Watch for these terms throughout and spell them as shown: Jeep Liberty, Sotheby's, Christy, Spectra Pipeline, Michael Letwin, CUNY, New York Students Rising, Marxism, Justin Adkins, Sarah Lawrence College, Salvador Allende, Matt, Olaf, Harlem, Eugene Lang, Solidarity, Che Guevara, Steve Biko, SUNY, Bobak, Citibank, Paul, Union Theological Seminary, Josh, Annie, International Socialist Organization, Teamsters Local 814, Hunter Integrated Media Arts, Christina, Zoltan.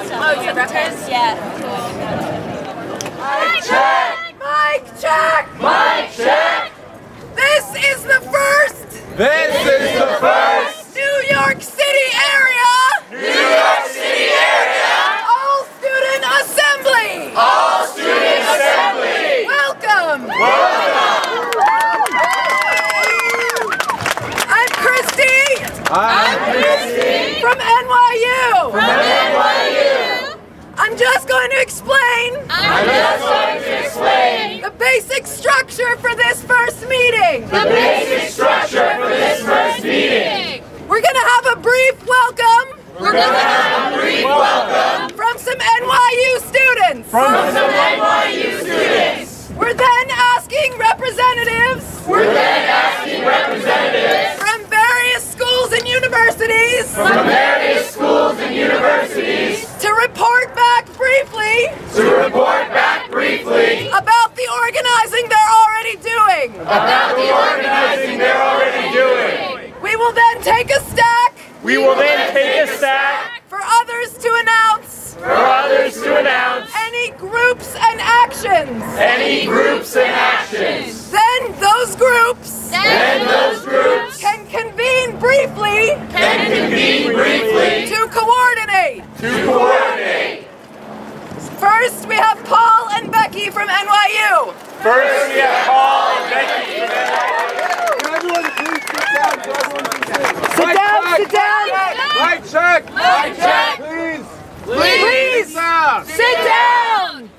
Oh, you Rutgers? Yeah. Mic check! Mic check! Mic check! This is the first! This is the first! New York City area! New York City area! All student assembly! All student assembly! Welcome! Welcome! I'm Christy! I'm Christy! From NYU! From NYU! I'm just going to explain the basic structure for this first meeting! The basic structure for this first meeting! We're going to have a brief welcome! We're going to have a brief welcome from some NYU students. From some NYU students. We're then asking representatives. We're then asking representatives from various schools and universities. From various schools and universities to report back briefly. To report back briefly about the organizing they're already doing. About the organizing they're already doing. We will then take a stack. We will then take a stack for others to announce. For others to announce any groups and actions. Any groups and actions. Then those groups. Then those groups can convene briefly. Can convene briefly to coordinate. First, we have Paul and Becky from NYU. First, we have Paul and Becky from NYU. Can everyone please sit down so everyone can see? Sit down! Mic check! Mic check! Please! Please! Sit down!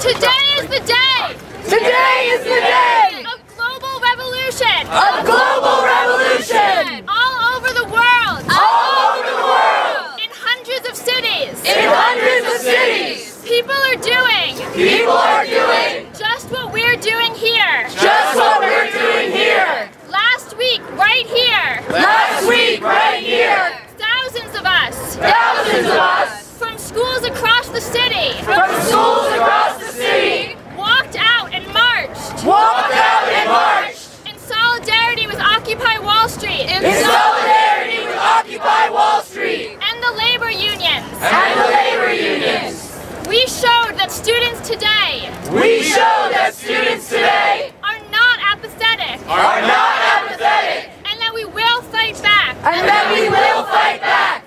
Today is the day! Today is the day! Of global revolution! Of global revolution! All over the world! All over the world! In hundreds of cities! In hundreds of cities! People are doing! People are doing! Just what we're doing here. Just what we're doing here. Last week, right here. Last week, right here. Thousands of us. Thousands of us. From schools across the city. From schools across the city. Walked out and marched. Walked out and marched. In solidarity with Occupy Wall Street. In solidarity with Occupy Wall Street. And the labor unions. And the labor unions. We showed that students today. We showed that students today are not apathetic. Are not apathetic. And that we will fight back. And that we will fight back.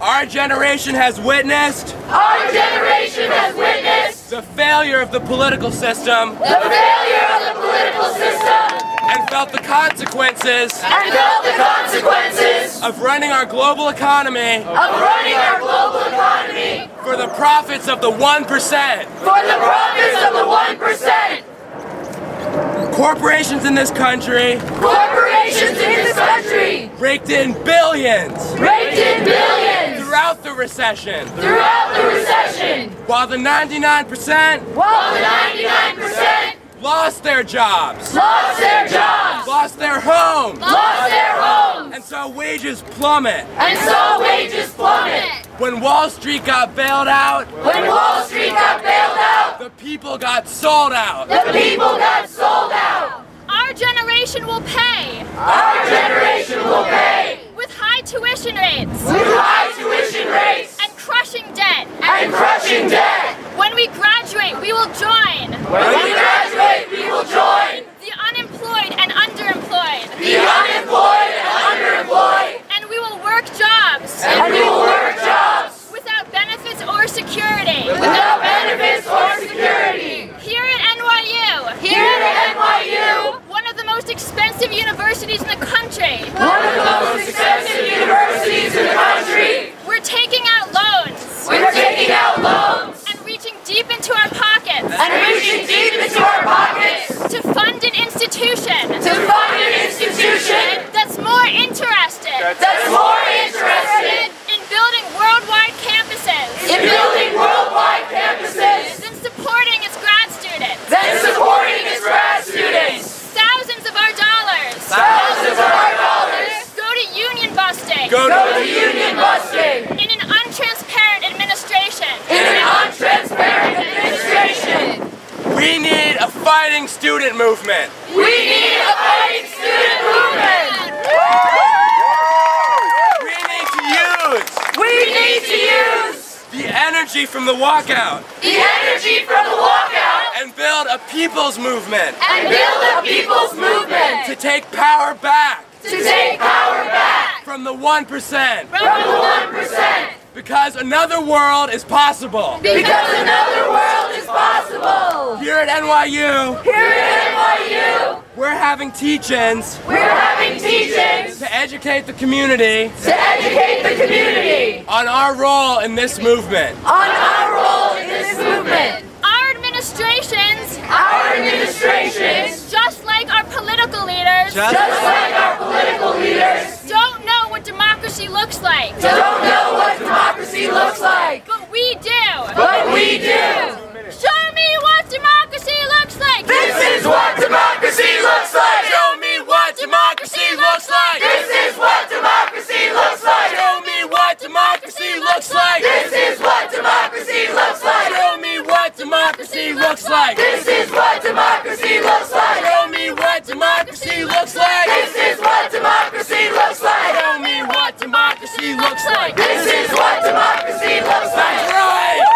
Our generation has witnessed. Our generation has witnessed the failure of the political system. The failure of the political system. And felt the consequences. And felt the consequences of running our global economy. Of running our global economy for the profits of the 1%. For the profits of the 1%. Corporations in this country. Corporations in this country raked in billions. Raked in billions throughout the recession. Throughout the recession. While the 99%. While the 99%. Lost their jobs. Lost their jobs. Lost their homes. Lost their homes. And saw wages plummet. And saw wages plummet. When Wall Street got bailed out. When Wall Street got bailed out. The people got sold out. The people got sold out. Our generation will pay. Our generation will pay. With high tuition rates. With high tuition rates. And crushing debt. And crushing debt. When we graduate, we will join. When we graduate, we will join. The unemployed and underemployed. The unemployed and underemployed. And we will work jobs. And we will work jobs. Without benefits or security. Without benefits or security. Here at NYU. Here at NYU. One of the most expensive universities in the country. One of the most expensive universities in the country. We're taking out loans. We're taking out loans. Deep into our pockets. And reaching deep into our pockets. To fund an institution. To fund an institution. That's more interested. That's more interested. In building worldwide campuses. In building worldwide campuses. Than supporting its grad students. Than supporting its grad students. Thousands of our dollars. Thousands of our dollars. Go to union busting. Go to union busting. In an untransparent administration. In an untransparent administration. We need a fighting student movement. We need a fighting student movement. energy from the walkout. The energy from the walkout. And build a people's movement. And build a people's movement. To take power back. To take power back. From the 1%. From the 1%. Because another world is possible. Because another world is possible. Here at NYU. Here at NYU. We're having teach-ins. We're having teach-ins. To educate the community. To educate the community. On our role in this movement. On our role in this movement. Our administrations. Our administrations. Just like our political leaders. Just like our political leaders. Don't know what democracy looks like. Don't know what democracy looks like. But we do. But we do. Show me what democracy looks like. This is what democracy looks like. Show me what democracy looks like. This is what democracy looks like. Show me what democracy looks like. This is what democracy looks like. Show me what democracy looks like. This is what democracy looks like. Show me what democracy looks like. This is what democracy looks like. Show me what democracy looks like. This is what democracy looks like. That's right.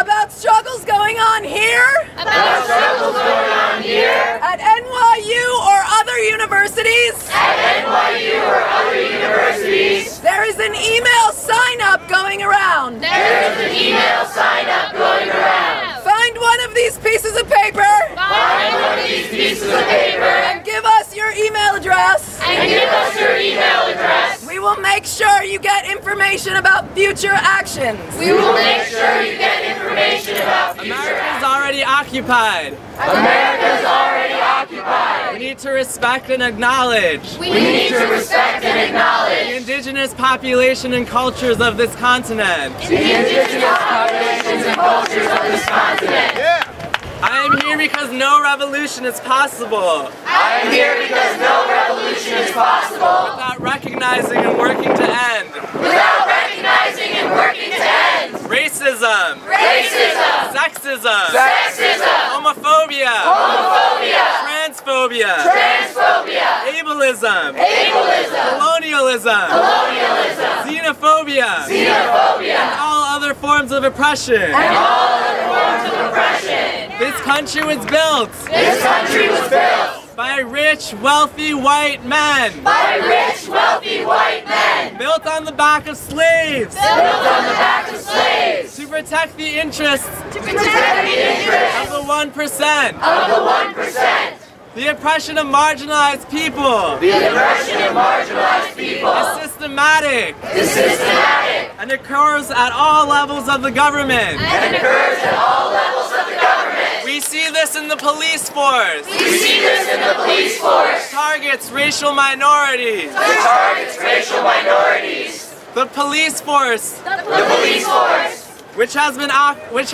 About struggles going on here. About struggles going on here. At NYU or other universities. At NYU or other universities. There is an email sign up going around. There is an email sign up going around. Find one of these pieces of paper. Find one of these pieces of paper. And give us your email address. And give us your email address. We will make sure you get information about future actions. We will make sure you get information about future actions. America's already occupied. America's already occupied. We need to respect and acknowledge. We need to respect and acknowledge the indigenous population and cultures of this continent. The indigenous populations and cultures of this continent. Yeah. I am here because no revolution is possible. I am here because no revolution is possible. Without recognizing and working to end. Without recognizing and working to end. Racism. Racism. Sexism. Sexism. Homophobia. Homophobia. Transphobia. Transphobia. Ableism. Ableism. Colonialism. Colonialism. Xenophobia. Xenophobia. And all other forms of oppression. And all other forms of oppression. This country was built. This country was built by rich, wealthy white men. By rich, wealthy white men. Built on the back of slaves. Built on the back of slaves. To protect the interests. To protect the interests of the 1%. Of the 1%. The oppression of marginalized people. The oppression of marginalized people is systematic. Is systematic. And occurs at all levels of the government. And occurs at all levels of the government. We see this in the police force. We see this in the police force. Targets racial minorities. It targets racial minorities. The police force. The police force. Which has been attacking. Which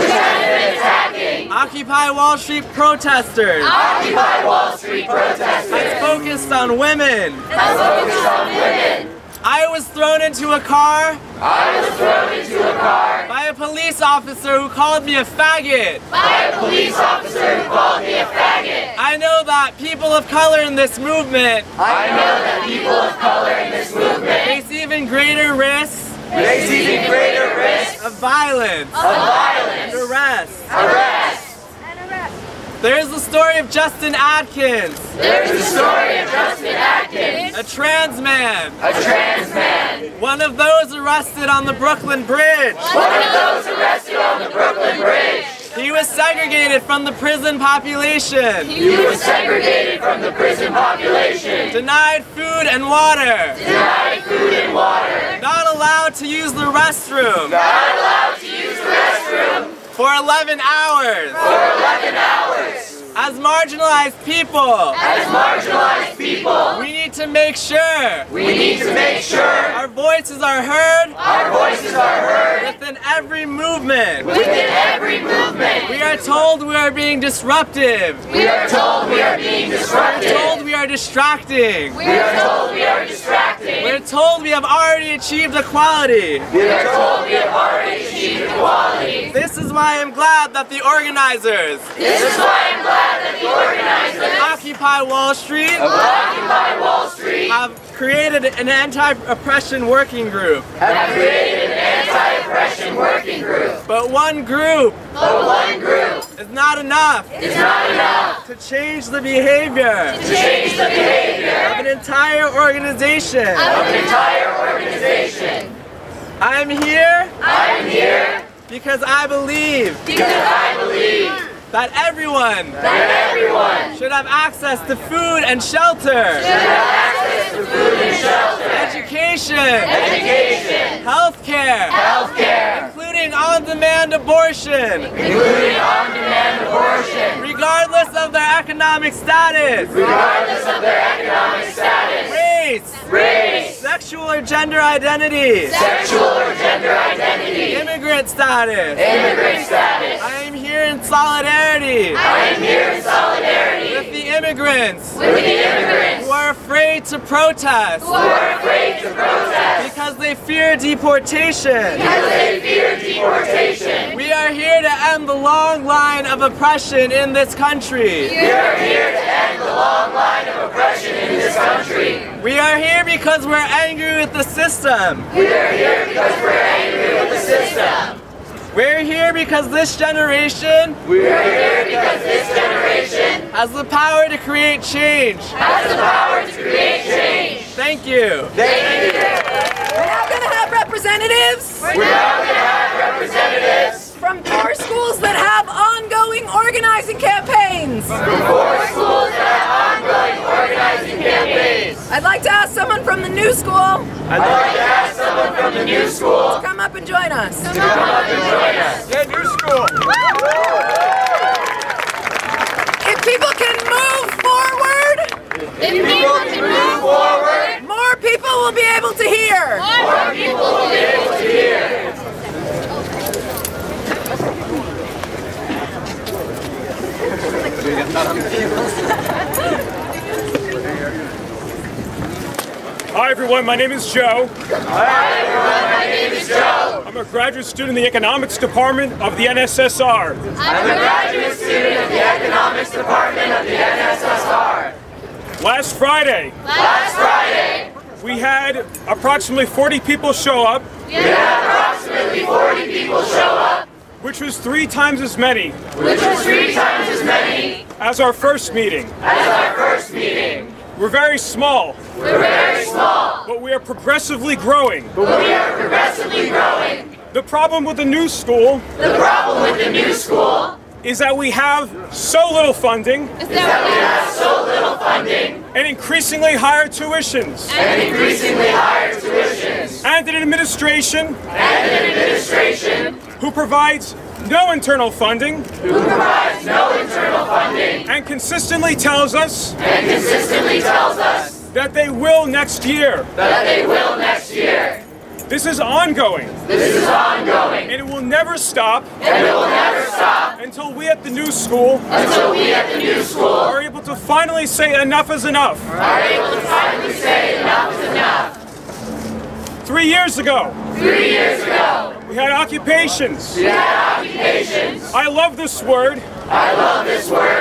has been attacking. Occupy Wall Street protesters. Occupy Wall Street protesters. Has focused on women. Has focused on women. I was thrown into a car. I was thrown into a car. By a police officer who called me a faggot. By a police officer who called me a faggot. I know that people of color in this movement. I know that people of color in this movement face even greater risks. They see the greater risk of violence, and arrest. There's the story of Justin Adkins. There's the story of Justin Adkins. A trans man. A trans man. One of those arrested on the Brooklyn Bridge. One of those arrested on the Brooklyn Bridge. He was segregated from the prison population. He was segregated from the prison population. Denied food and water. Denied food and water. Not allowed to use the restroom. Not allowed to use the restroom. For 11 hours. For 11 hours. As marginalized people. As marginalized people. We need to make sure. We need to make sure our voices are heard. Our voices are heard. Within every movement. Within every movement. We are told we are being disruptive. We are told we are being disruptive. Told we are are distracting. We are told we are distracting. We are told we have already achieved equality. We are told we have already achieved equality. This is why I'm glad that the organizers. This is why I'm glad that the organizers. Occupy Wall Street. Have created an anti-oppression working group. But one group is not enough. To change the behavior. Of an entire organization. I'm here. Because I believe. That everyone should have access to food and shelter, education, healthcare, including on-demand abortion, regardless of their economic status, race, sexual or gender identity, immigrant status. I am here in solidarity with the immigrants who are afraid to protest because they fear deportation. We are here to end the long line of oppression in this country. We are here because we're angry with the system. We're here because this generation has the power to create change. Thank you. We're not going to have representatives. From poor schools that have ongoing organizing campaigns. I'd like to ask someone from the new school. To come up and join us. Yeah, new school. If people can move forward. More people will be able to hear. Hi everyone, my name is Joe. I'm a graduate student in the Economics Department of the NSSR. Last Friday, we had approximately 40 people show up. Which was three times as many as our first meeting. We're very small. But we are progressively growing. The problem with the new school is that we have so little funding. And increasingly higher tuitions. And an administration. Who provides no internal funding. And consistently tells us. That they will next year. This is ongoing. And it will never stop. Until we at the new school. Are able to finally say enough is enough. 3 years ago. We had occupations. I love this word.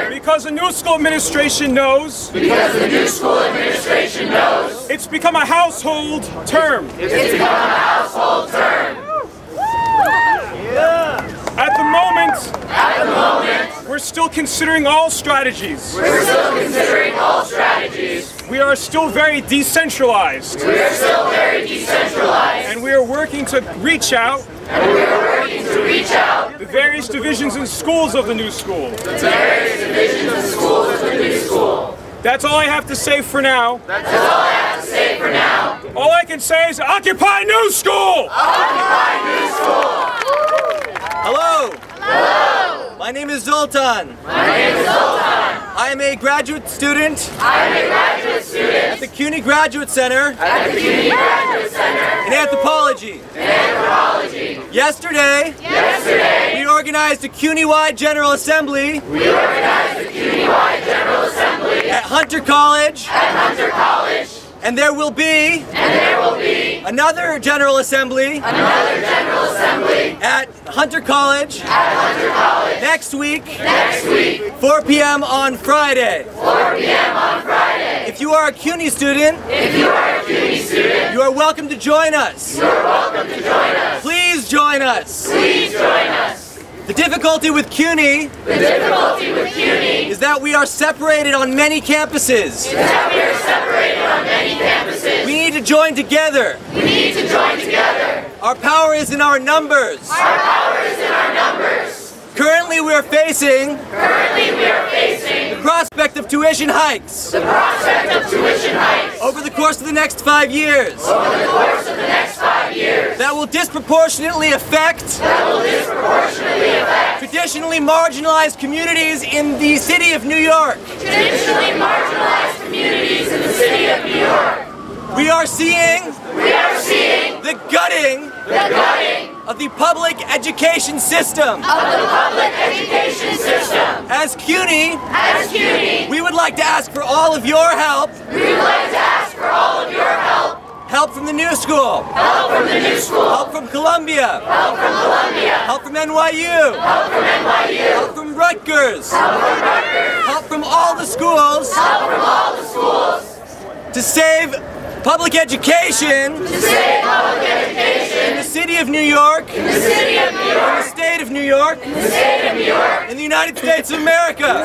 Because the new school administration knows. It's become a household term. At the moment, we're still considering all strategies. We are still very decentralized. And we are working to reach out. The various divisions and schools of the new school. That's all I have to say for now. All I can say is Occupy New School! Hello! My name is Zoltan. I am a graduate student. At the CUNY Graduate Center. In anthropology. Yesterday, we organized a CUNY-wide General Assembly. At Hunter College. At Hunter College. And there will be. And there will be. Another General Assembly. Another General Assembly. At Hunter College. At Hunter College. Next week. Next week. 4 p.m. on Friday. 4 p.m. on Friday. If you are a CUNY student. If you are a CUNY student. You are welcome to join us. You are welcome to join us. Please join us. Please join us. The difficulty with CUNY is that we are separated on many campuses. We need to join together. Our power is in our numbers. Currently we are facing the prospect of tuition hikes over the course of the next 5 years. That will disproportionately affect traditionally marginalized communities in the city of New York. We are seeing the gutting of the public education system. As CUNY, we would like to ask for all of your help. Help from the new school. Help from Columbia. Help from NYU. Help from Rutgers. Help from all the schools. To save public education in the city of New York, in the state of New York, in the United States of America.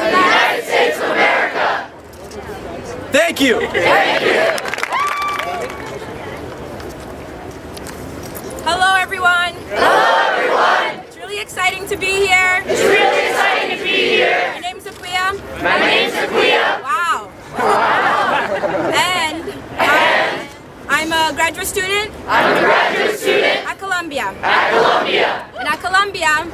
Thank you. Hello, everyone. It's really exciting to be here. My name's Akwia. Wow. And I'm a graduate student. At Columbia. And at Columbia.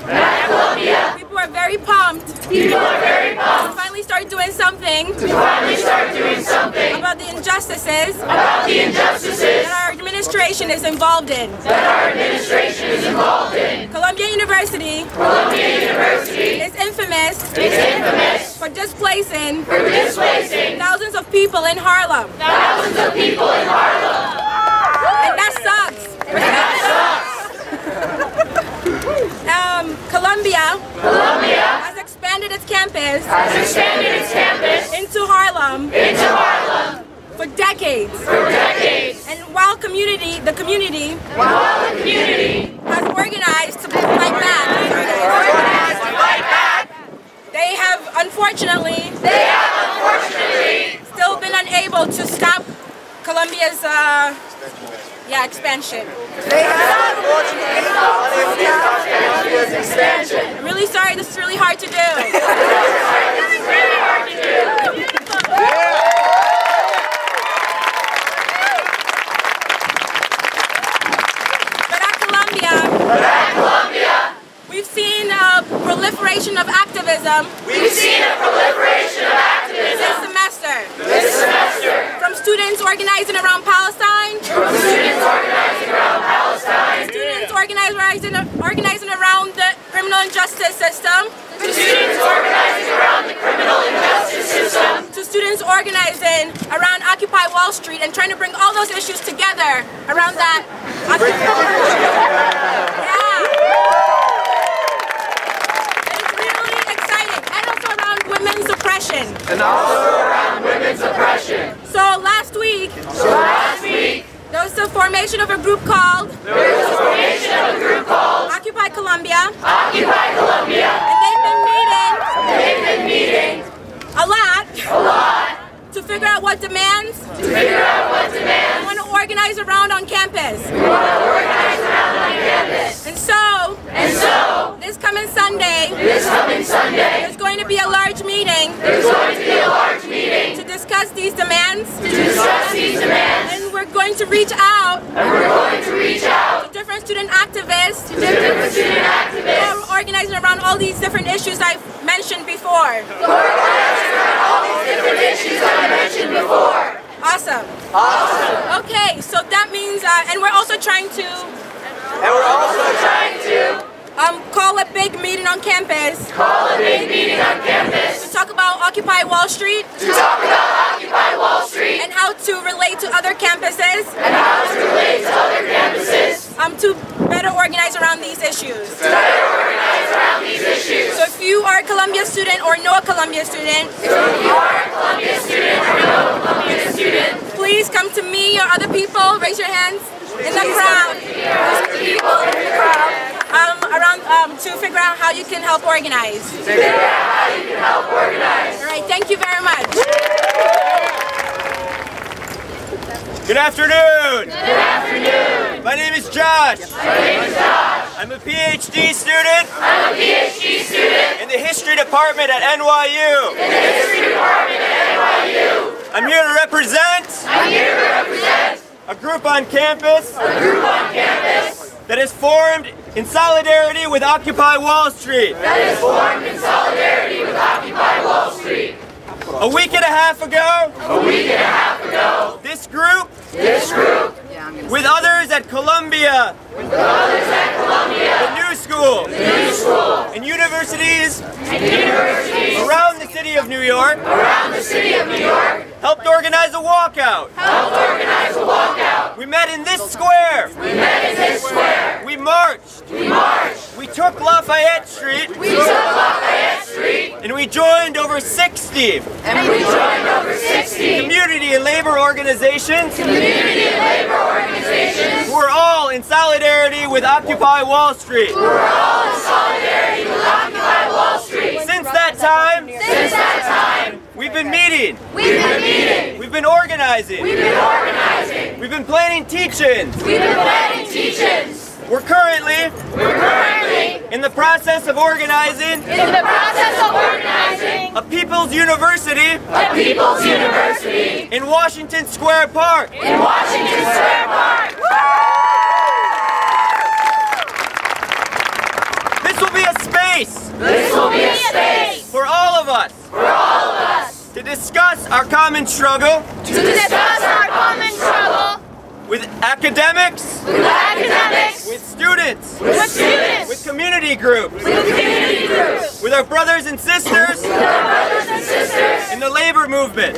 People are very pumped. To finally start doing something. About the injustices. That our administration is involved in. Columbia University is infamous for displacing thousands of people in Harlem. And that sucks. Columbia has expanded its campus into Harlem for decades. And while the community has organized to fight back. They have unfortunately still been unable to stop Columbia's expansion. I'm really sorry, this is really hard to do. But at Columbia, we've seen a proliferation of activism. This semester. From students organizing around Palestine. Students organizing around the criminal injustice system. To students organizing around Occupy Wall Street and trying to bring all those issues together around that. It's really exciting. And also around women's oppression. So last week. There was the formation of a group called Occupy Columbia. And they've been meeting a lot to figure out what demands we want to organize around on campus. And so this coming Sunday there's going to be a large meeting. To discuss these demands. And we're going to reach out. To different student activists. Who are organizing around all these different issues I've mentioned before. Awesome. Okay, so that means, and we're also trying to call a big meeting on campus. To talk about Occupy Wall Street. relate to other campuses, and how to relate to other campuses, to better organize around these issues. So if you are a Columbia student or know a Columbia student, please come to me or other people, raise your hands in the crowd, to figure out how you can help organize. All right, thank you very much. Good afternoon. Good afternoon. My name is Josh. I'm a PhD student. In the history department at NYU. I'm here to represent. A group on campus. That is formed in solidarity with Occupy Wall Street. A week and a half ago. This group. With others at Columbia. The New School. And universities. Around the city of New York. Helped organize a walkout. We met in this square. We marched. We took Lafayette Street. And we joined over 60. Community and labor organizations. Who were all in solidarity with Occupy Wall Street. Since that time, we've been meeting. We've been organizing. We've been planning teach-ins. We're currently in the process of organizing. A People's University. In Washington Square Park. This will be a space. For all of us. To discuss our common struggle. With academics. With students. With community groups. With our brothers and sisters. In the labor movement.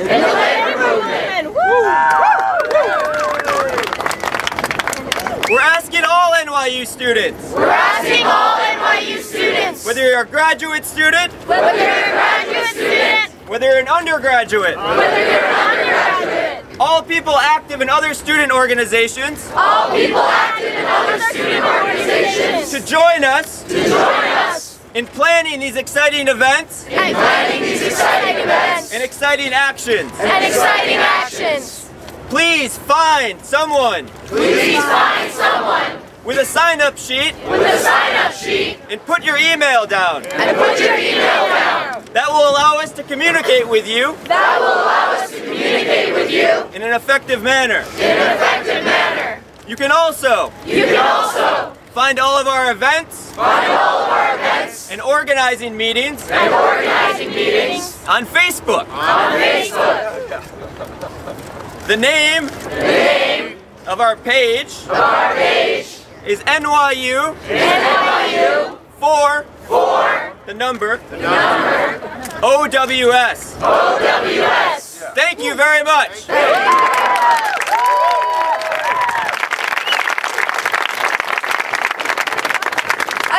We're asking all NYU students. Whether you're a graduate student. Whether you're an undergraduate. All people active in other student organizations. To join us. In planning these exciting events. And exciting actions. Please find someone. With a sign-up sheet. And put your email down. That will allow us to communicate with you. In an effective manner. You can also. Find all of our events. And organizing meetings. On Facebook. The name of our page. Is NYU. For the number OWS. Thank you very much. I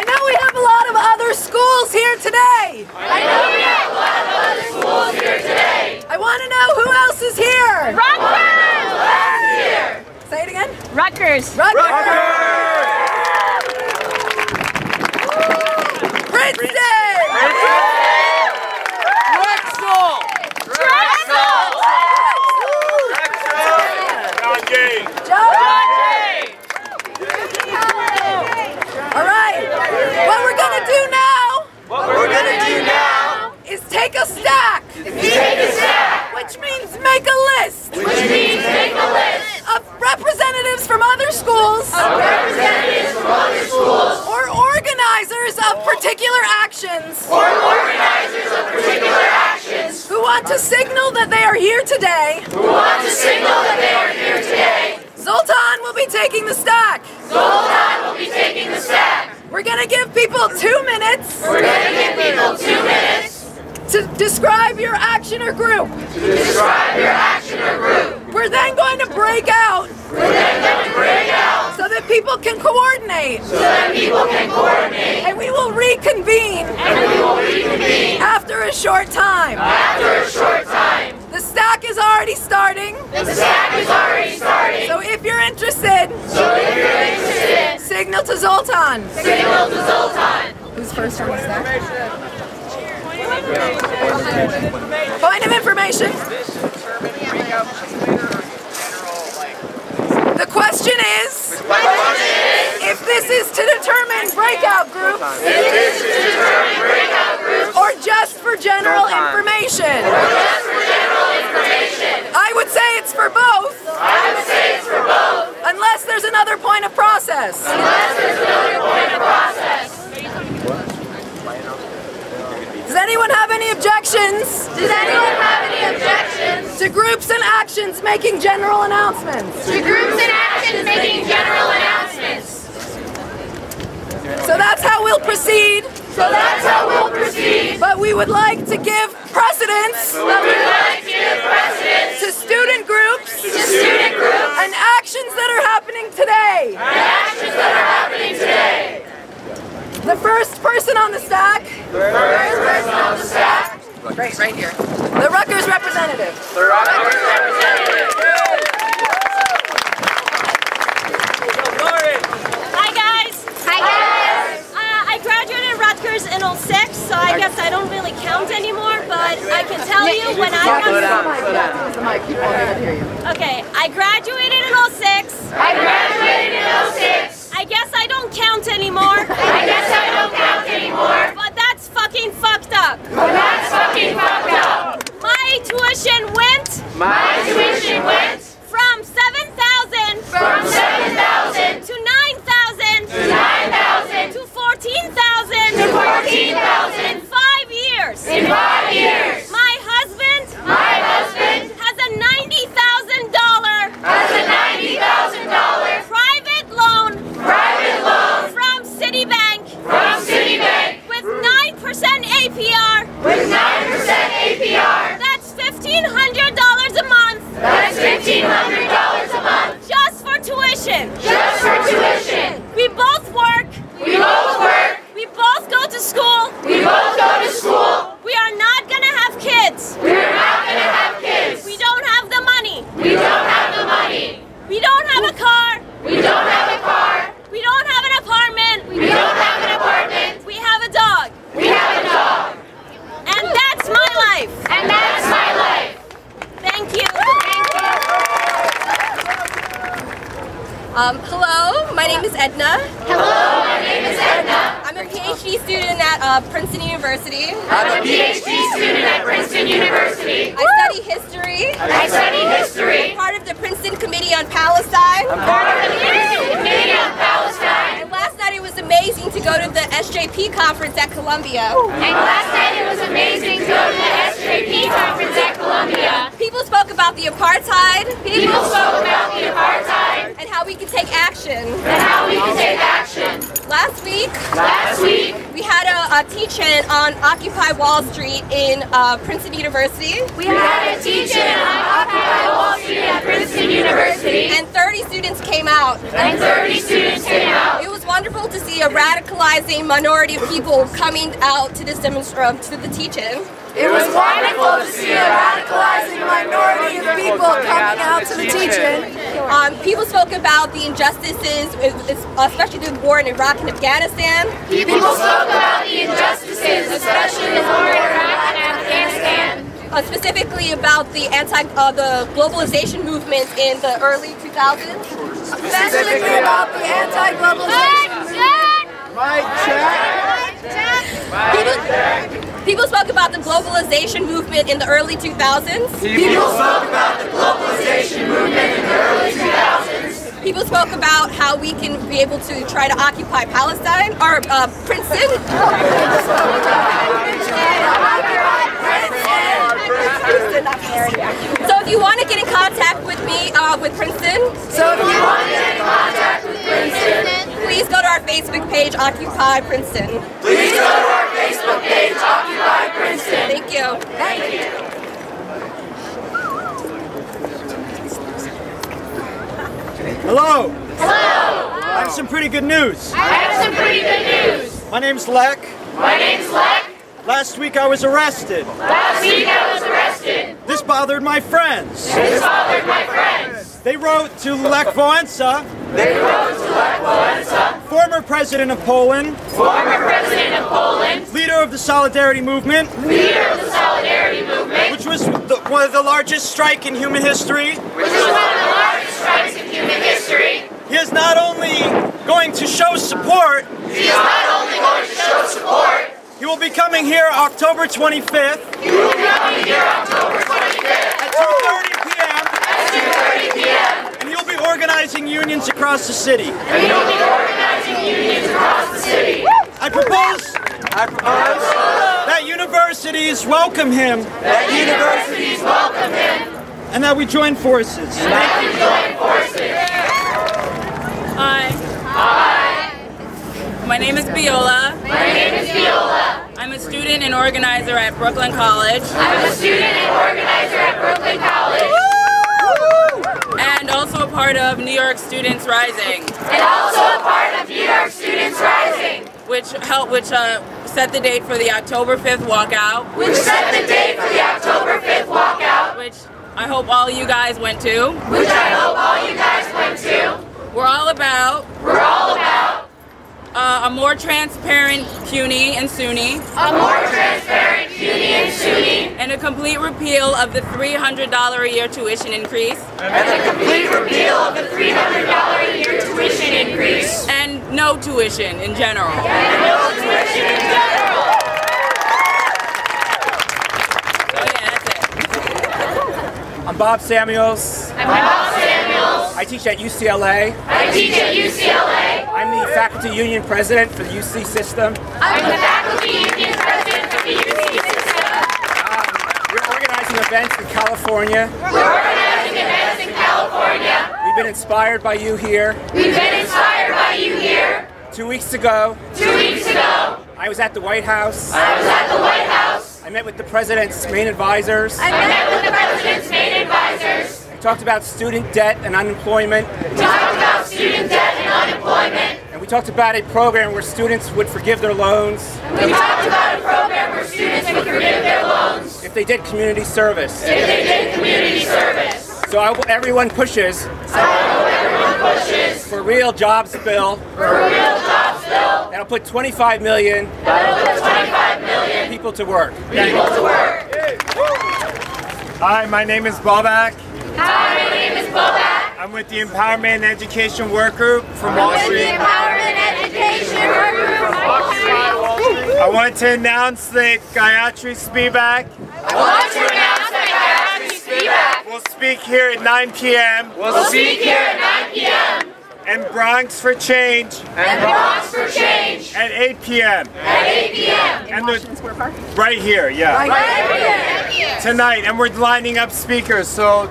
know we have a lot of other schools here today. I want to know who else is here. Rutgers! Say it again. Rutgers. Princeton! Take a stack, which means make a list. Of representatives from other schools. Or organizers of particular actions. Who want to signal that they are here today. Zoltan will be taking the stack. We're gonna give people 2 minutes. To describe your action or group. We're then going to break out! We need them to break out! So that people can coordinate! So that people can coordinate! And we will reconvene! And we will reconvene! After a short time! After a short time! The stack is already starting! The stack is already starting! So if you're interested! So if you're interested! Signal to Zoltan! Signal to Zoltan! Who's first on the stack? Point of information. The question is, if this is to determine breakout groups, or just for general information. I would say it's for both. Unless there's another point of process. Does anyone have any objections? Does anyone have any objections? To groups and actions making general announcements. To groups and actions making general announcements. So that's how we'll proceed. So that's how we'll proceed. But we would like to give precedence. But we would like to give precedence. To student groups. To student groups. And actions that are happening today. And actions that are happening today. The first person on the stack. The first person on the stack. Great, right here. The Rutgers representative. The Rutgers representative. Hi guys. Hi guys. I graduated at Rutgers in '06, so I guess I don't really count anymore. But I can tell you when I graduated. Okay, I graduated in '06. I graduated in '06. I guess I don't count anymore. I guess I don't count anymore. But that's fucking fucked up. But that's fucking fucked up. My tuition went. My tuition went from 7,000. From 7,000 to 9,000. To 9,000 to 14,000. To 14,000 in 5 years. In 5 years. My husband. My husband has a $90,000. Has a $90,000. Private loan from Citibank. From Citibank with 9% APR. With 9% APR. That's $1,500 a month. That's $1,500 a month. Just for tuition. Just for tuition. We both work. We both work. We both go to school. We both go to school. We are not gonna have kids. We are not gonna have kids. We don't have the money. We don't have the money. We don't have a car. We don't have a car. We don't have an apartment. We don't have an apartment. We have a dog. We have a dog. And that's my life. And that's my life. Thank you. Thank you. Hello, my name is Edna. Hello, my name is Edna. I'm a PhD student at Princeton University. I'm a PhD student at Princeton University. I study history. I study history. I'm part of the Princeton Committee on Palestine. I'm part of the Princeton Committee on Palestine. And last night it was amazing to go to the SJP conference at Columbia. And last night it was amazing to go to the SJP conference at Columbia. People spoke about the apartheid. People spoke about the apartheid. And how we can take action. And how we can take action. Last week, we had a teach-in on Occupy Wall Street in Princeton University. We had a teach-in on Occupy Wall Street at Princeton University. And 30 students came out. And 30 students came out. It was wonderful to see a radicalizing minority of people coming out to this demonstration, to the teach-in. It was wonderful to see a radicalizing minority of people coming out to the teach-in. People spoke about the injustices, especially the war in Iraq and Afghanistan. People spoke about the injustices, especially the war in Iraq and Afghanistan. Specifically about the globalization movement in the early 2000s. Specifically about the anti-globalization movement. Mic check. Mic check. Mic check. People spoke about the globalization movement in the early 2000s. People spoke about the globalization movement in the early 2000s. People spoke about how we can be able to try to occupy Palestine, or Princeton. People spoke about how we can try to occupy Princeton. So if you want to get in contact with me, with Princeton. So if you want to get in contact with Princeton. Please go to our Facebook page, Occupy Princeton. Please go to our Facebook page, Occupy Princeton. Thank you. Thank you. Hello. Hello. I have some pretty good news. I have some pretty good news. My name's Lech. My name's Lech. Last week I was arrested. Last week I was arrested. This bothered my friends. This bothered my friends. They wrote to Lech Wałęsa. They wrote to Lech Wałęsa. Former president of Poland. Former president of Poland. Leader of the Solidarity movement. Leader of the Solidarity movement. Which was one of the largest strike in human history. Which was one of the largest strikes in human history. He is not only going to show support. He is not only going to show support. He will be coming here October 25th. He will be coming here October 25th at 2:30 p.m. And he will be organizing unions across the city. And he will be organizing unions across the city. I propose that universities welcome him. That universities welcome him. And that we join forces. And that we join forces. Hi. My name is Biola. My name is Biola. I'm a student and organizer at Brooklyn College. I'm a student and organizer at Brooklyn College. Woo! And also a part of New York Students Rising. And also a part of New York Students Rising. Which set the date for the October 5th walkout. Which set the date for the October 5th walkout. Which I hope all you guys went to. Which I hope all you guys went to. We're all about a more transparent CUNY and SUNY. A more transparent CUNY and SUNY. And a complete repeal of the $300 a year tuition increase. And a complete repeal of the $300 a year tuition increase. And no tuition in general. And no tuition in general. I'm Bob Samuels. I'm Bob Samuels. I teach at UCLA. I teach at UCLA. I'm the faculty union president for the UC system. I'm the faculty union president for the UC system. We're organizing events in California. We're organizing events in California. We've been inspired by you here. We've been inspired by you here. 2 weeks ago. 2 weeks ago. I was at the White House. I was at the White House. I met with the President's main advisors. I met with the President's main advisors. We talked about student debt and unemployment. We talked about student debt and unemployment. And we talked about a program where students would forgive their loans. And we talked about a program where students would forgive their loans. If they did community service. If they did community service. So I hope everyone pushes. So I hope everyone pushes. For a real jobs bill. For a real jobs bill. That'll put 25 million. That'll put 25 million. People to work. People to work. Hi, my name is Bobak. Hi, my name is Bobak. I'm with the Empowerment and Education Work Group from Wall Street. I'm with the Empowerment and Education Work Group from Wall Street. I want to announce that Gayatri Spivak. I want to announce that we'll speak here at 9 p.m. We'll speak here at 9 p.m. And Bronx for Change. And Bronx for Change. At 8 p.m. At 8 p.m. In Washington Square Park? Right here, yeah. Right here. Tonight, and we're lining up speakers, so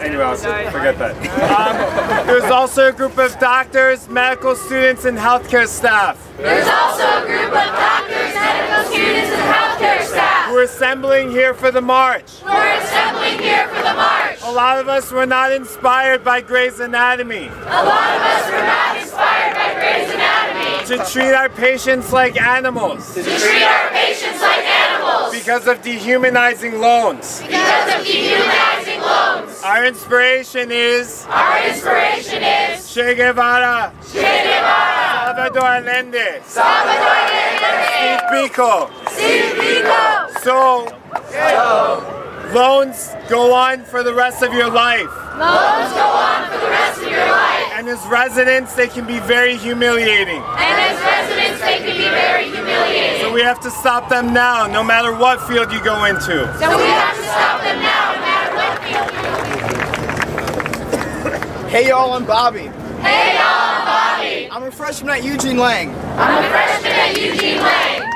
anyway, I'll forget that. There's also a group of doctors, medical students, and healthcare staff. There's also a group of doctors, medical students, and healthcare staff. We're assembling here for the march. We're assembling here for the march. A lot of us were not inspired by Grey's Anatomy. A lot of us were not inspired by Grey's Anatomy. To treat our patients like animals. To treat our patients like animals. Because of dehumanizing loans. Because of dehumanizing loans. Our inspiration is. Our inspiration is. Che Guevara. Che Guevara. Salvador Allende. Salvador Allende. Steve Biko. Steve Biko. So loans go on for the rest of your life. Loans go on for the rest of your life. And as residents, they can be very humiliating. And as residents, they can be very humiliating. So we have to stop them now, no matter what field you go into. So we have to stop them now, no matter what field you go into. Hey y'all, I'm Bobby. Hey y'all, I'm Bobby. I'm a freshman at Eugene Lang. I'm a freshman at Eugene Lang.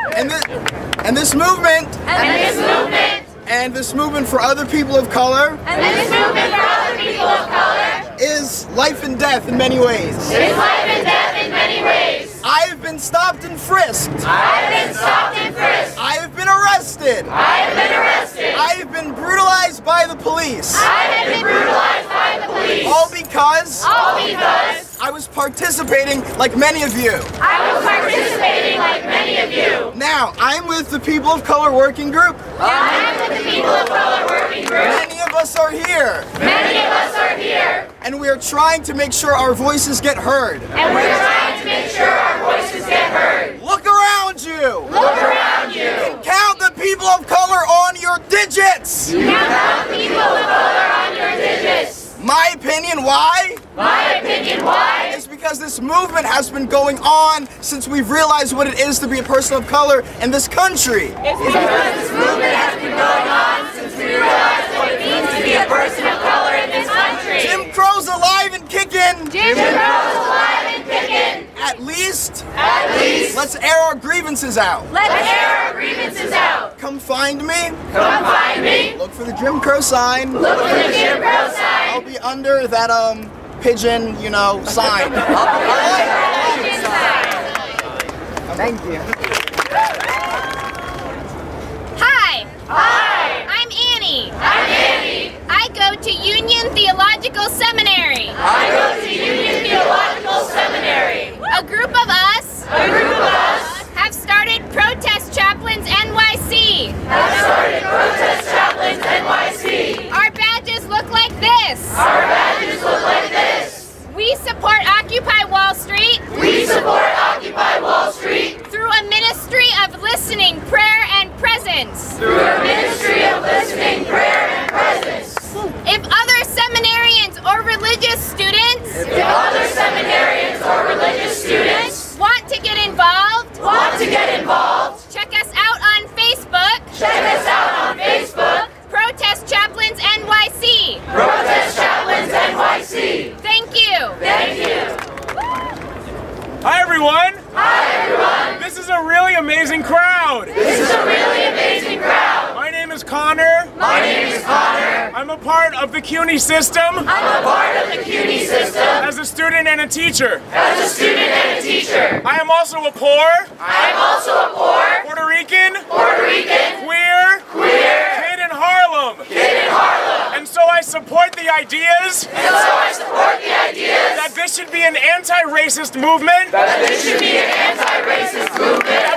And this movement for other people of color. And this movement for other people of color. Is life and death in many ways. Is life and death in many ways. I have been stopped and frisked. I have been stopped and frisked. I have been arrested. I have been arrested. I have been brutalized by the police. I have been brutalized by the police. police. All because I was participating like many of you. Now, I'm with the People of Color Working Group. Many of us are here. And we are trying to make sure our voices get heard. Look around you. And count the people of color on your digits. My opinion, why? It's because this movement has been going on since we've realized what it is to be a person of color in this country. Jim Crow's alive and kicking. At least. Let's air our grievances out. Come find me. Look for the Jim Crow sign. I'll be under that pigeon, you know, sign. Thank you. Hi. I'm Annie. I go to Union Theological Seminary. A group of us have started Protest Chaplains NYC. Our badges look like this. We support Occupy Wall Street. Through a ministry of listening, prayer, and presence. If other seminarians or religious students want to get involved, check us out on Facebook. Protest Chaplains NYC. Thank you. Hi everyone. This is a really amazing crowd. My name is Connor. I'm a part of the CUNY system. As a student and a teacher. I am also a poor. Puerto Rican. Queer. Kid in Harlem. And so I support the ideas. That this should be an anti-racist movement. That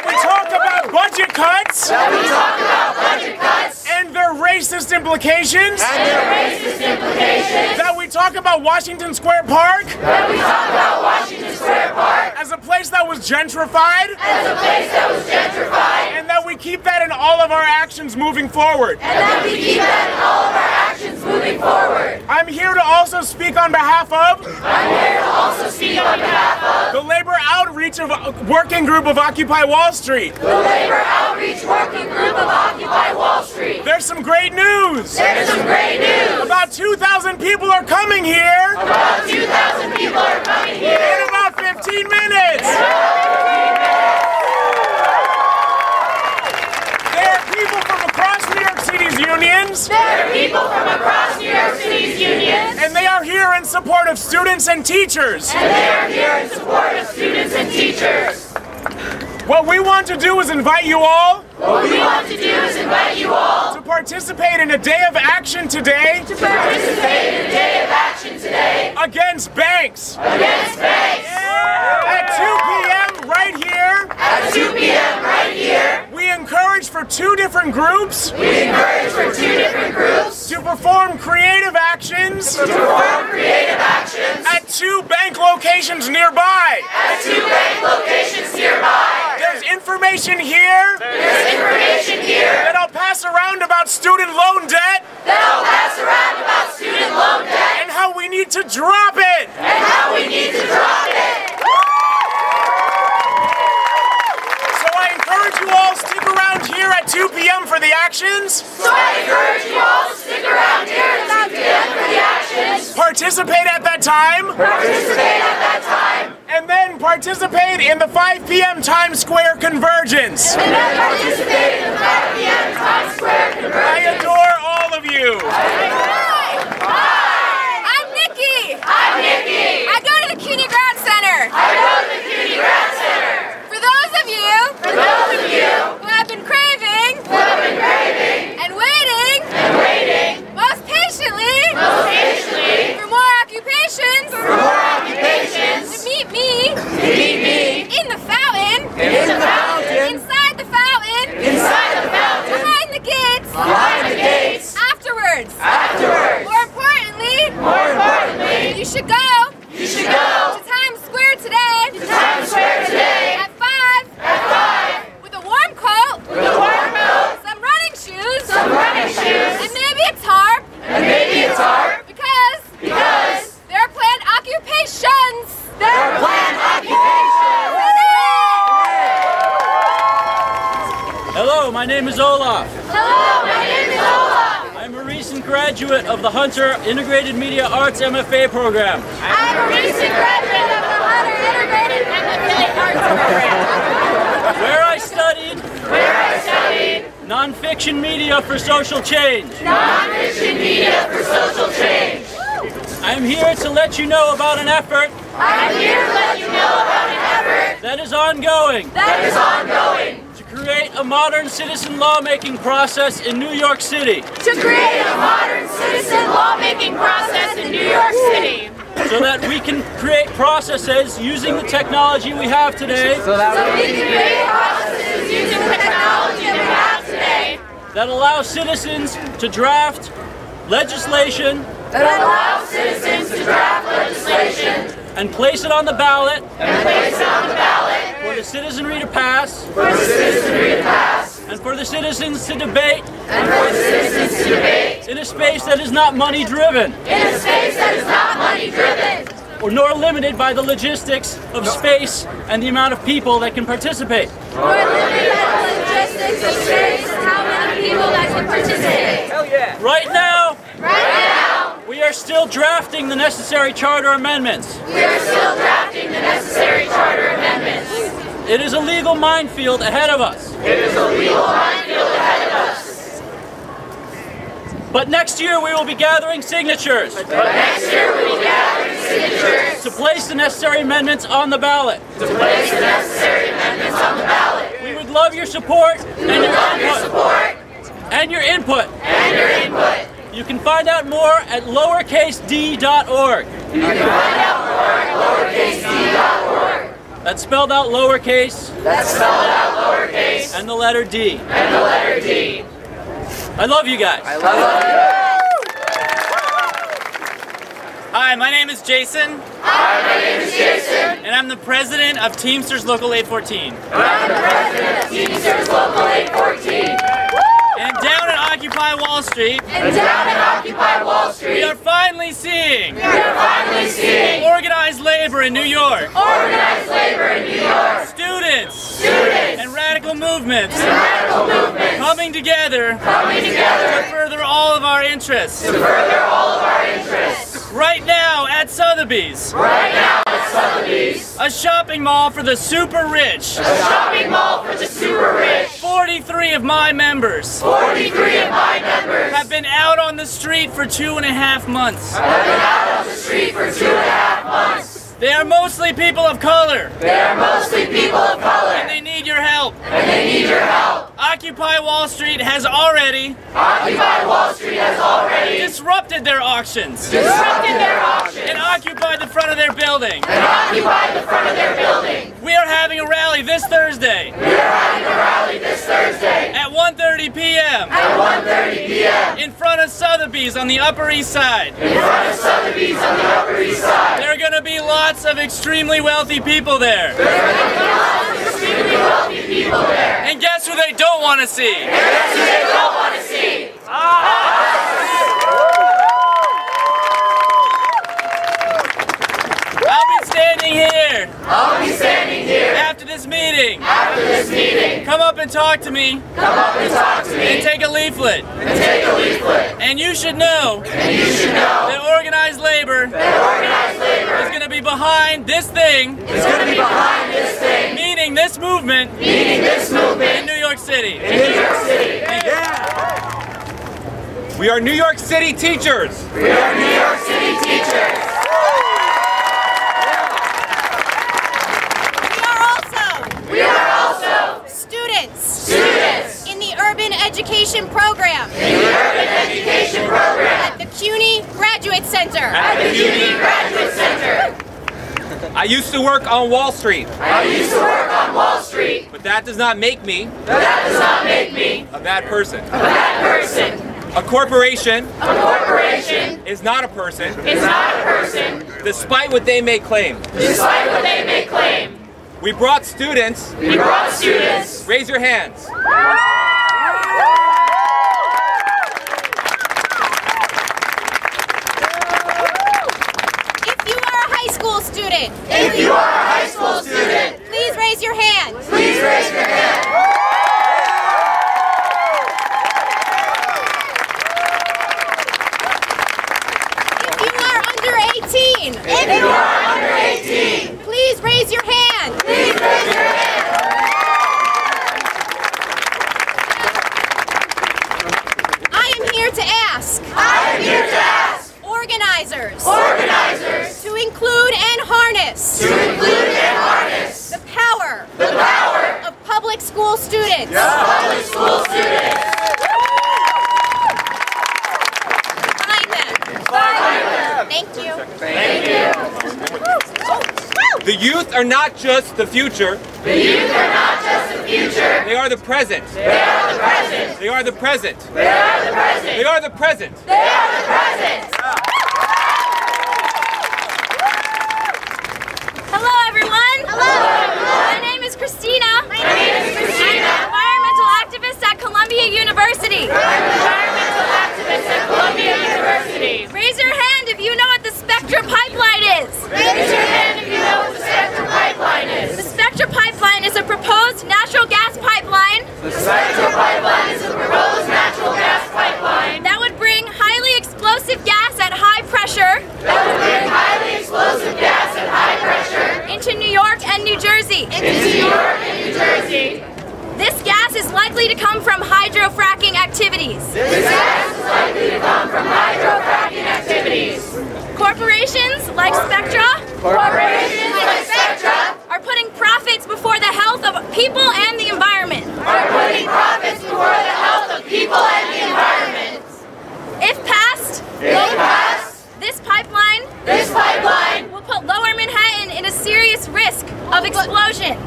we talk about budget cuts. And their racist implications. That we talk about Washington Square Park. As a place that was gentrified. And that we keep that in all of our actions moving forward. I'm here to also speak on behalf of the labor outreach of working group of Occupy Wall Street. There's some great news. About 2,000 people are coming here. In about 15 minutes. And they are here in support of students and teachers. What we want to do is invite you all to participate in a day of action today. Against banks. At 2 p.m. right here. We encourage for two different groups. To perform creative actions. At two bank locations nearby. There's information here. That I'll pass around about student loan debt. And how we need to drop it. You all stick around here at 2 p.m. for the actions. Participate at that time. And then participate in the 5 p.m. Times Square convergence. I adore all of you. I'm Nikki. I go to the CUNY Grad Center. For those of you who have been craving and waiting most patiently for more should go. You should go. To Times Square today. To Times Square today. At 5. At 5. With a warm coat. With a warm coat. Some running shoes. Some running shoes. And maybe a tarp. And maybe a tarp. Because there are planned occupations. There are planned occupations. Hello, my name is Olaf. Hello, my name is Olaf. I'm a recent graduate of the Hunter Integrated Media Arts MFA program. I'm a recent graduate of the Hunter Integrated MFA Arts program. Where I studied nonfiction media for social change. Nonfiction media for social change. I'm here to let you know about an effort. I'm here to let you know about an effort that is ongoing. That is ongoing. Create a modern citizen lawmaking process in New York City. To create a modern citizen lawmaking process in New York City. So that we can create processes using the technology we have today. That allows citizens to draft legislation. And place it on the ballot. And place it on the ballot. For the citizenry to pass. For the citizenry to pass. And for the citizens to debate. And for the citizens to debate. In a space that is not money driven. In a space that is not money driven. Or nor limited by the logistics of space and the amount of people that can participate. Nor limited by the logistics of space and how many people that can participate. Hell yeah! Right now! We are still drafting the necessary charter amendments. We are still drafting the necessary charter amendments. It is a legal minefield ahead of us. It is a legal minefield ahead of us. But next year we will be gathering signatures. To place the necessary amendments on the ballot. We would love your support and your input. You can find out more at lowercased.org. That's spelled out lowercase. And the letter D. I love you guys. I love you. Hi, my name is Jason. And I'm the president of Teamsters Local 814. And down at Occupy Wall Street. We are finally seeing. Organized labor in New York. Students. And radical movements. Coming together. To further all of our interests. Right now at Sotheby's. A shopping mall for the super rich. 43 of my members. Have been out on the street for 2.5 months. They are mostly people of color. And they need your help. Occupy Wall Street has already. Disrupted their auctions. And occupied the front of their building. We are having a rally this Thursday. At 1:30 p.m. In front of Sotheby's on the Upper East Side. There are going to be lots of extremely wealthy people there. And guess who they don't want to see? I'll be standing here. After this meeting. Come up and talk to me. And take a leaflet. And you should know. That organized labor. Is going to be behind this thing. Meaning this movement. In New York City. Yeah. We are New York City teachers. We are also students in the urban education program. At the CUNY Graduate Center. I used to work on Wall Street. But that does not make me. A bad person. A corporation. corporation is not a person, despite what they may claim. We brought students. Raise your hands. If you are a high school student, please raise your hand. If you are under 18, please raise your hand. I am here to ask. Organizers. To include and harness. The power. Of public school students. Find them. Thank you. The youth are not just the future. They are the present. Hello everyone. My name is Christina. I'm an environmental activist at Columbia University. Raise your hand if you know what the Spectra pipeline is. The Spectra pipeline is a proposed natural gas pipeline. That would bring highly explosive gas at high pressure. Into New York and New Jersey. This gas is likely to come from hydrofracking activities. Corporations like Spectra, are putting profits before the health of people and the environment. If passed, this pipeline will put Lower Manhattan in a serious risk of explosion.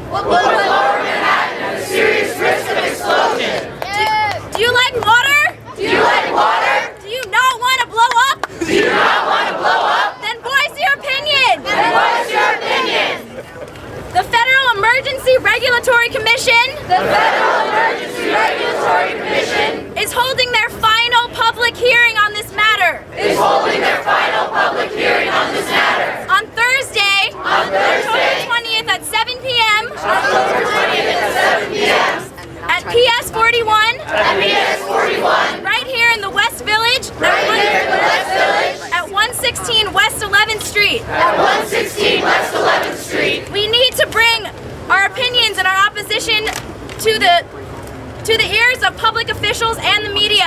Do you like water? Do you not want to blow up? Then voice your opinion. The Federal Emergency Regulatory Commission is holding their final public hearing on this matter. On Thursday, October 20th at 7 p.m. At PS 41. Right here in the West Village. At 116 West 11th Street. We need to bring our opinions and our opposition to the ears of public officials and the media.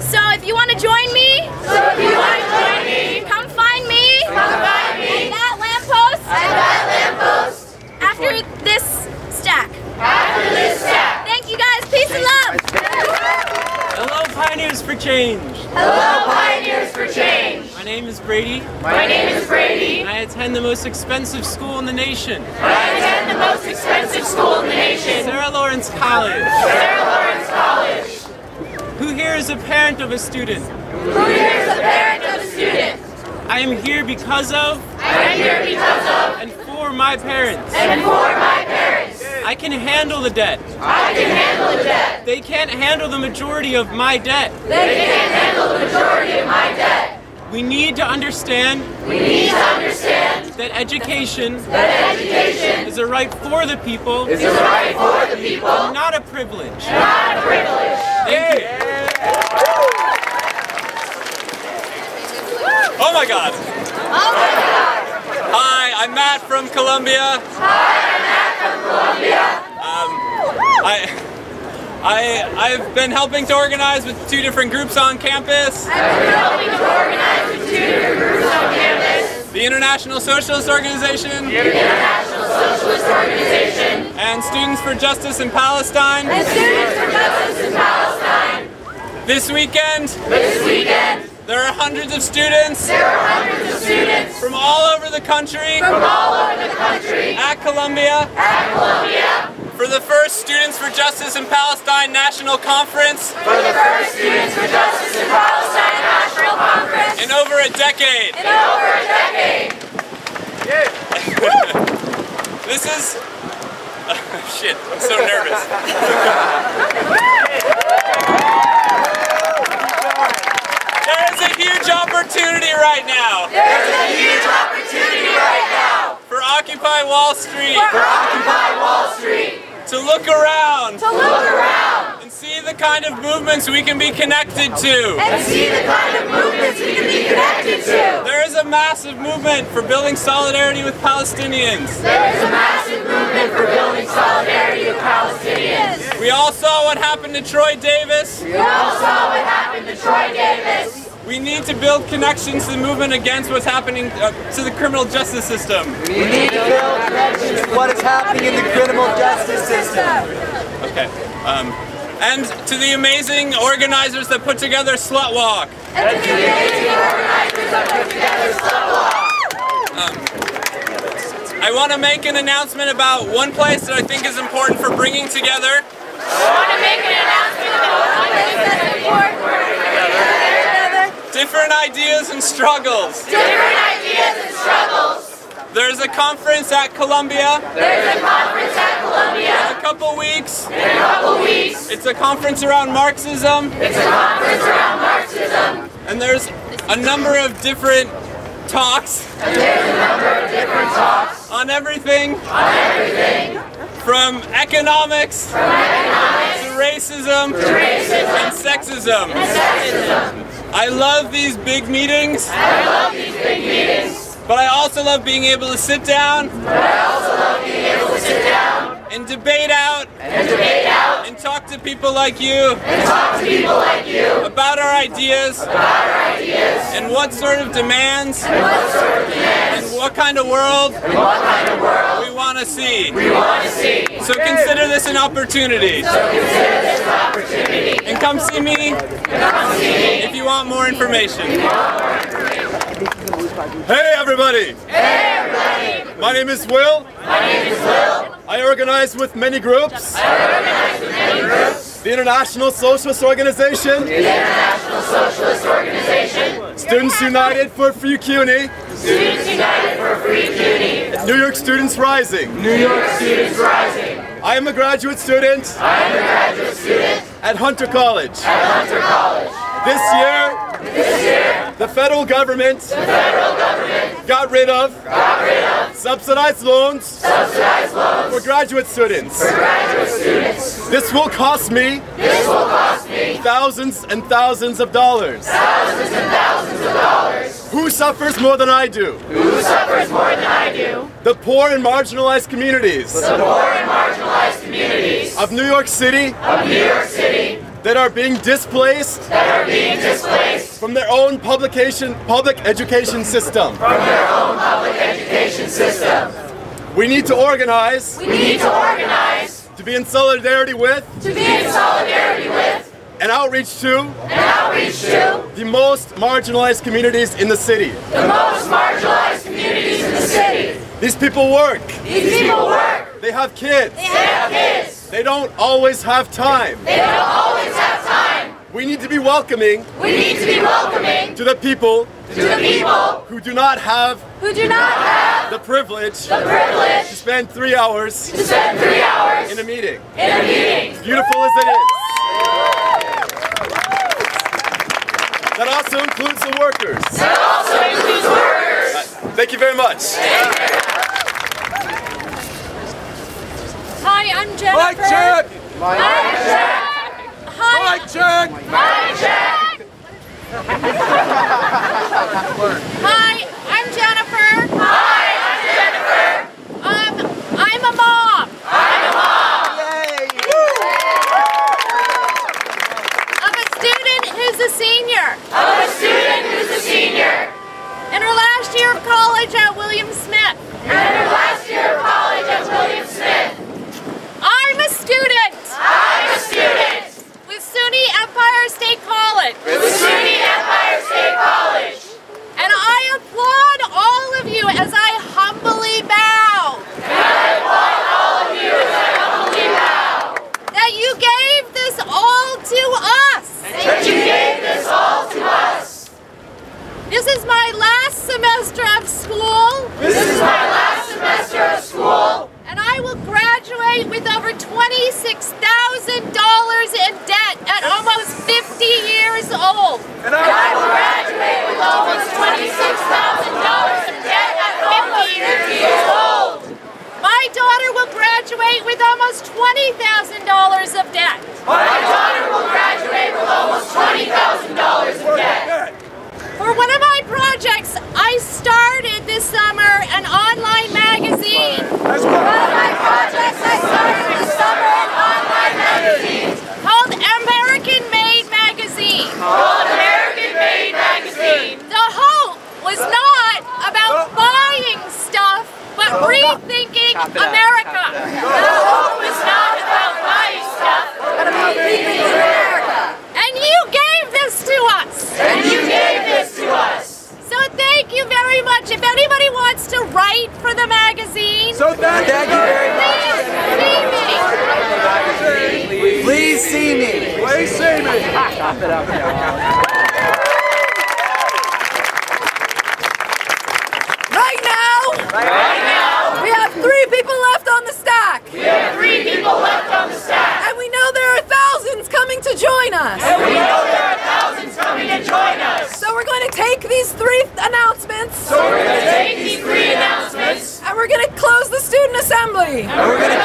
So if you want to join me, come find me. At that lamppost. After this stack. Thank you guys. Peace and love. Hello, Pioneers for Change. My name is Brady. And I attend the most expensive school in the nation. Sarah Lawrence College. Who here is a parent of a student? I am here because of and for my parents. I can handle the debt. They can't handle the majority of my debt. We need to understand that education is a right for the people, and not a privilege. Thank you. Oh my God. Hi, I'm Matt from Columbia. I've been helping to organize with two different groups on campus. The International Socialist Organization. And Students for Justice in Palestine. This weekend. There are hundreds of students. From all over the country. At Columbia. For the first Students for Justice in Palestine National Conference. For the first Students for Justice in Palestine National Conference. In over a decade. In over a decade. Yeah. This is... Oh, shit, I'm so nervous. There's a huge opportunity right now. There's a huge opportunity right now. For Occupy Wall Street. For Occupy Wall Street. To look around. To look around. And see the kind of movements we can be connected to. And see the kind of movements we can be connected to. There is a massive movement for building solidarity with Palestinians. There is a massive movement for building solidarity with Palestinians. We all saw what happened to Troy Davis. We all saw what happened to Troy Davis. We need to build connections to the movement against what's happening to the criminal justice system. We need to build connections to what is happening in the criminal justice system. Okay. And to the amazing organizers that put together Slut Walk. And to the amazing organizers that put together Slut Walk. I want to make an announcement about one place that I think is important for bringing together. I want to make an announcement about one place that's important for bringing together. Different ideas and struggles. Different ideas and struggles. There's a conference at Columbia. There's a conference at Columbia. In a couple weeks. In a couple weeks. It's a conference around Marxism. It's a conference around Marxism. And there's a number of different talks. And there's a number of different talks. On everything. On everything. From economics. From economics. To racism. To racism. And sexism. And sexism. I love these big meetings. I love these big meetings. But I also love being able to sit down. But I also love being able to sit down and debate out. And debate out. And talk to people like you. And talk to people like you about our ideas. About our ideas. And what sort of demands. And what sort of demands. And what kind of world. And what kind of world we want to see. We want to see. So consider this an opportunity. So consider this an opportunity. And come see me. Come see me. If you want more information. Hey everybody! Hey everybody! My name is Will. My name is Will. I organize with many groups. I organize with many groups. The International Socialist Organization. The International Socialist Organization. Students United for Free CUNY. Students United for Free CUNY. New York Students Rising. New York Students Rising. I am a graduate student. I am a graduate student. At Hunter College. At Hunter College. This year, the federal government. The federal government. Got rid of subsidized loans for graduate students. For graduate students. This will cost me thousands and thousands of dollars. Who suffers more than I do? Who suffers more than I do? The poor and marginalized communities. The poor and marginalized communities of New York City. Of New York City. That are being displaced from their own public education system. We need to organize to be in solidarity with and outreach to the most marginalized communities in the city. These people work. They have kids. They don't always have time. We need to be welcoming to the people who do not have the privilege to spend three hours in a meeting. Beautiful as it is. That also includes the workers. Thank you very much. Hi, I'm Jennifer. Hi, I'm Jennifer. I'm a mom. Yay. Of a student who's a senior. In her last year of college at William Smith. I'm a student! This is my last semester of school. And I will graduate with over $26,000 in debt at almost 50 years old. And I will graduate with almost $26,000 in debt at almost 50 years old. My daughter will graduate with almost $20,000 of debt. My daughter will graduate with almost $20,000 of debt. For one of my projects, I started this summer an online magazine. Called American Made Magazine. The hope was not about buying stuff, but rethinking America. And you gave this to us. So thank you very much. If anybody wants to write for the magazine, please see me. Clap it up, y'all. Right now, we have 3 people left on the stack. And we know there are thousands coming to join us. So we're going to take these 3 announcements. And we're going to close the student assembly. We're going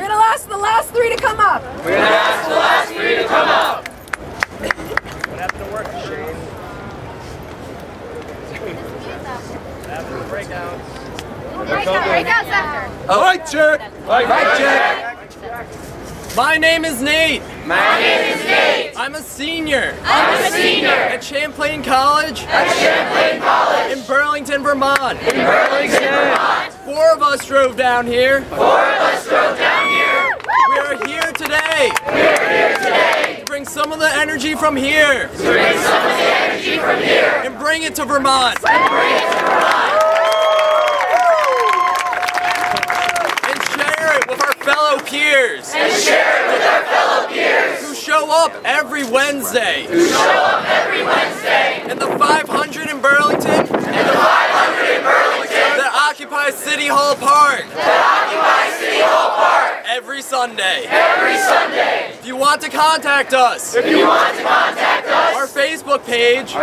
to ask the last 3 to come up. What happened to work, Shane? What happened to breakouts? Breakouts after. All right, check. My name is Nate. I'm a senior. At Champlain College. In Burlington, Vermont. Four of us drove down here. We are here today. To bring some of the energy from here. And bring it to Vermont. Fellow peers who show up every Wednesday. And the 500 in Burlington. That occupy City Hall Park. Every Sunday. If you want to contact us. Our Facebook page.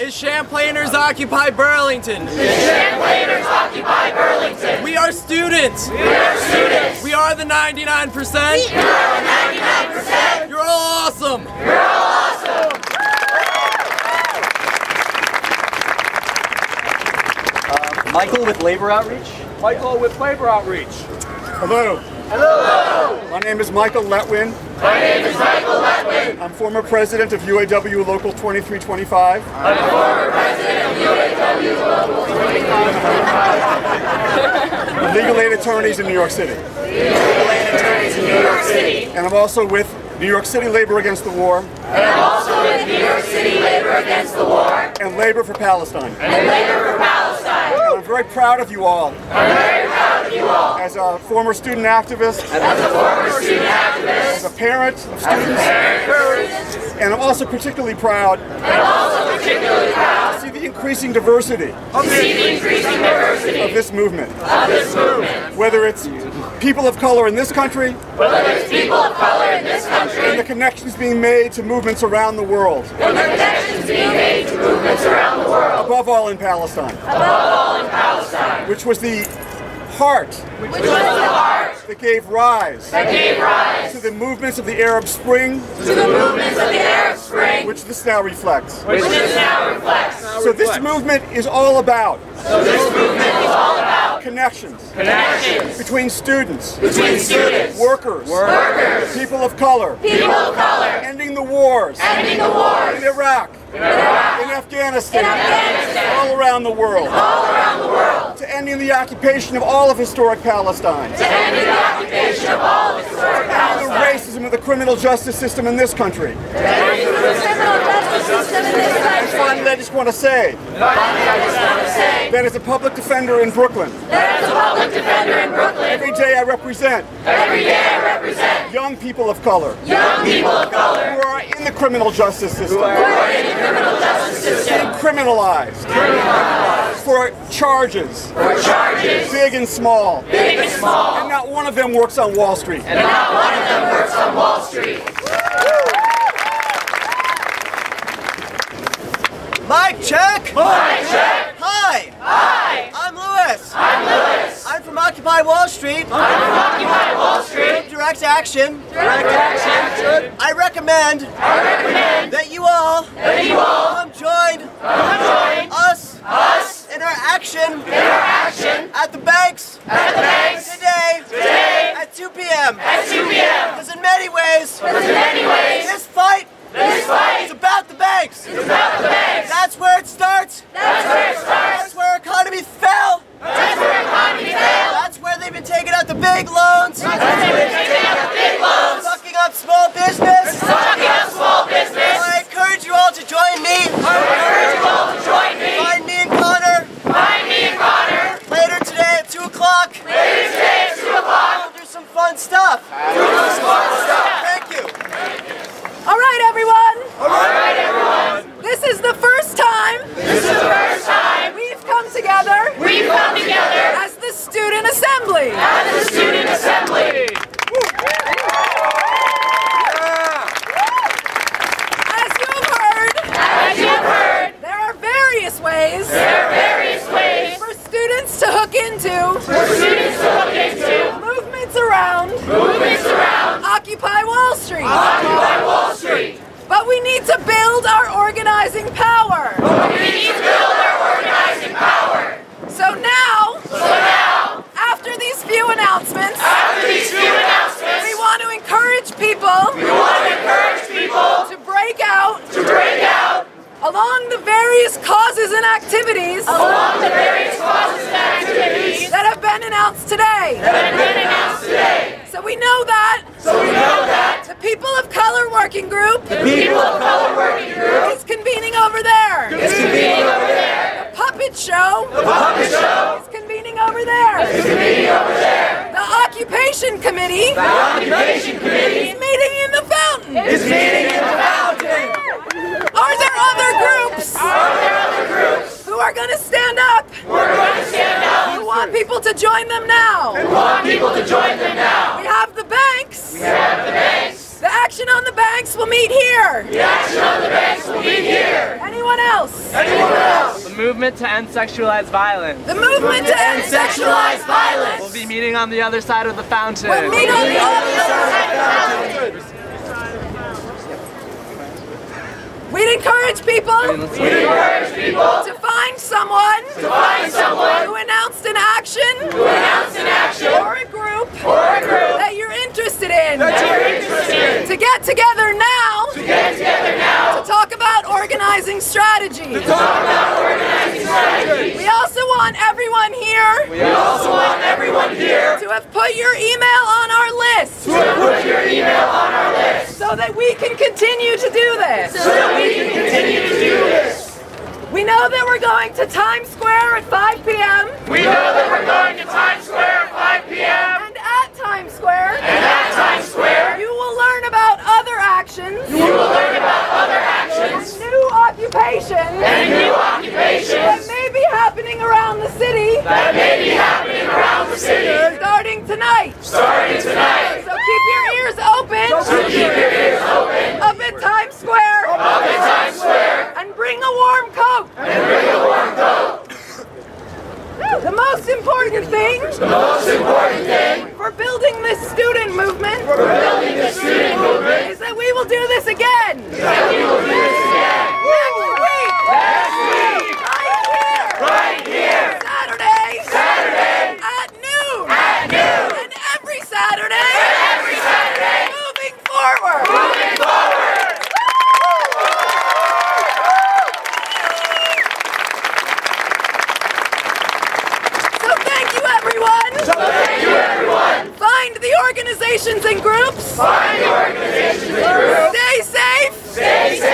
Is Champlainers Occupy Burlington. We are students. We are the 99%. You're all awesome. Michael with Labor Outreach. Hello. My name is Michael Letwin. I'm former president of UAW Local 2325. Legal aid attorneys in New York City. And I'm also with New York City Labor Against the War. And Labor for Palestine. I'm very proud of you all. As a former student activist. As a parent of students. And I'm also particularly proud. To see the increasing diversity. Of this movement. Whether it's people of color in this country. And the connections being made to movements around the world. Above all in Palestine. Which was the heart. That gave rise. To the movements of the Arab Spring. Which this now reflects. So this movement is all about. Connections between students, workers, people of color, ending the wars, in Iraq, in Afghanistan, all around the world, to ending the occupation of all of historic Palestine, to ending the racism of the criminal justice system in this country, Finally, I just want to say that as a public defender in Brooklyn, every day I represent young people of color who are in the criminal justice system, being criminalized for charges, big and small, and not one of them works on Wall Street. Mic check! Mic check! Hi! Hi! I'm Lewis! I'm from Occupy Wall Street! Direct action! I recommend that you all come join us in our action at the banks today at 2 p.m. Because in many ways this fight is about the banks. That's where it starts. That's where economy fell. That's where they've been taking out the big loans. Sucking up small business. So I encourage you all to join me. Find me and Connor. Later today at 2 o'clock. We'll do some fun stuff. Thank you. Alright everyone! This is the first time we've come together as the Student Assembly. As you've heard, there are various ways for students to hook into movements around Occupy Wall Street. But we need to build our organizing power. So now, after these few announcements, we want to encourage people to break out along the various causes and activities that have been announced today. So we know that the People of Color Working Group is convening over there. The Puppet Show is convening over there. The Occupation Committee is meeting in the fountain. Are there other groups? Who are going to stand up? We want people to join them now. We have the banks. The action on the banks will meet here. Anyone else? The movement to end sexualized violence. We'll be meeting on the other side of the fountain. We'd encourage people to find someone who announced an action or a group that you're interested in to get together now to talk about organizing strategies. We also want everyone here to have put your email on our list so that we can continue to do this. We know that we're going to Times Square at 5 p.m. And at Times Square, you will learn about other actions. And new occupations. That may be happening around the city. Starting tonight. So keep your ears open. Up at Times Square. And bring a warm coat. The most important thing. For building this student movement. Is that we will do this again. Next week. Right here. Saturday. At noon. And every Saturday. Moving forward. Find the organizations and groups. Stay safe.